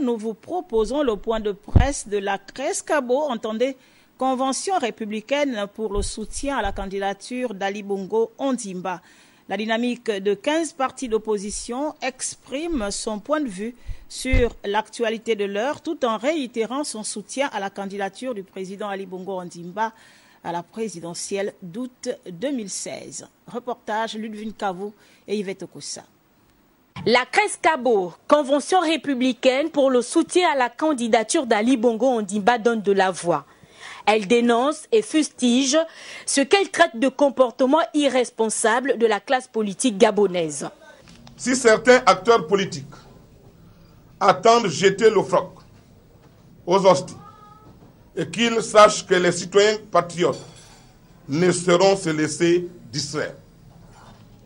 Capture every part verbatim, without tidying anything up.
Nous vous proposons le point de presse de la Crescabo, entendez, Convention républicaine pour le soutien à la candidature d'Ali Bongo Ondimba. La dynamique de quinze partis d'opposition exprime son point de vue sur l'actualité de l'heure tout en réitérant son soutien à la candidature du président Ali Bongo Ondimba à la présidentielle d'août deux mille seize. Reportage Ludvine Kavou et Yvette Okoussa. La Crescabo, convention républicaine pour le soutien à la candidature d'Ali Bongo Ondimba, donne de la voix. Elle dénonce et fustige ce qu'elle traite de comportement irresponsable de la classe politique gabonaise. Si certains acteurs politiques attendent jeter le froc aux hosties et qu'ils sachent que les citoyens patriotes ne seront se laisser distraire.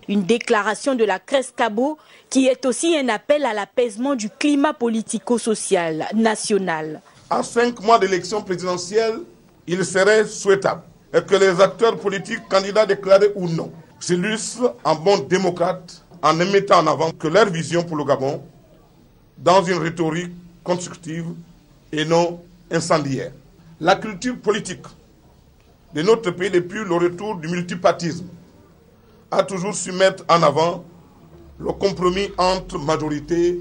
Une déclaration de la Crescabo qui est aussi un appel à l'apaisement du climat politico-social national. À cinq mois d'élection présidentielle, il serait souhaitable que les acteurs politiques, candidats déclarés ou non, s'illustrent en bons démocrates en mettant en avant que leur vision pour le Gabon dans une rhétorique constructive et non incendiaire. La culture politique de notre pays depuis le retour du multipartisme a toujours su mettre en avant le compromis entre majorité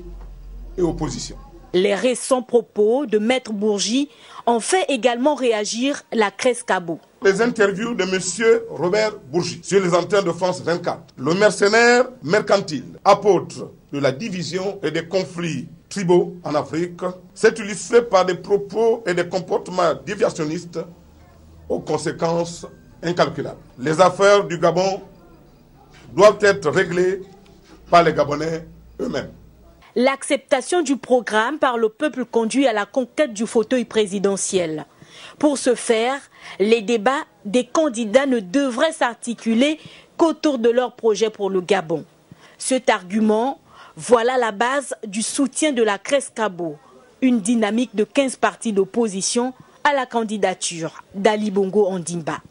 et opposition. Les récents propos de Maître Bourgi ont fait également réagir la Crescabo. Les interviews de M. Robert Bourgi sur les antennes de France vingt-quatre, le mercenaire mercantile, apôtre de la division et des conflits tribaux en Afrique, s'est illustré par des propos et des comportements déviationnistes aux conséquences incalculables. Les affaires du Gabon doivent être réglées par les Gabonais eux-mêmes. L'acceptation du programme par le peuple conduit à la conquête du fauteuil présidentiel. Pour ce faire, les débats des candidats ne devraient s'articuler qu'autour de leur projet pour le Gabon. Cet argument, voilà la base du soutien de la Crescabo, une dynamique de quinze partis d'opposition à la candidature d'Ali Bongo Ondimba.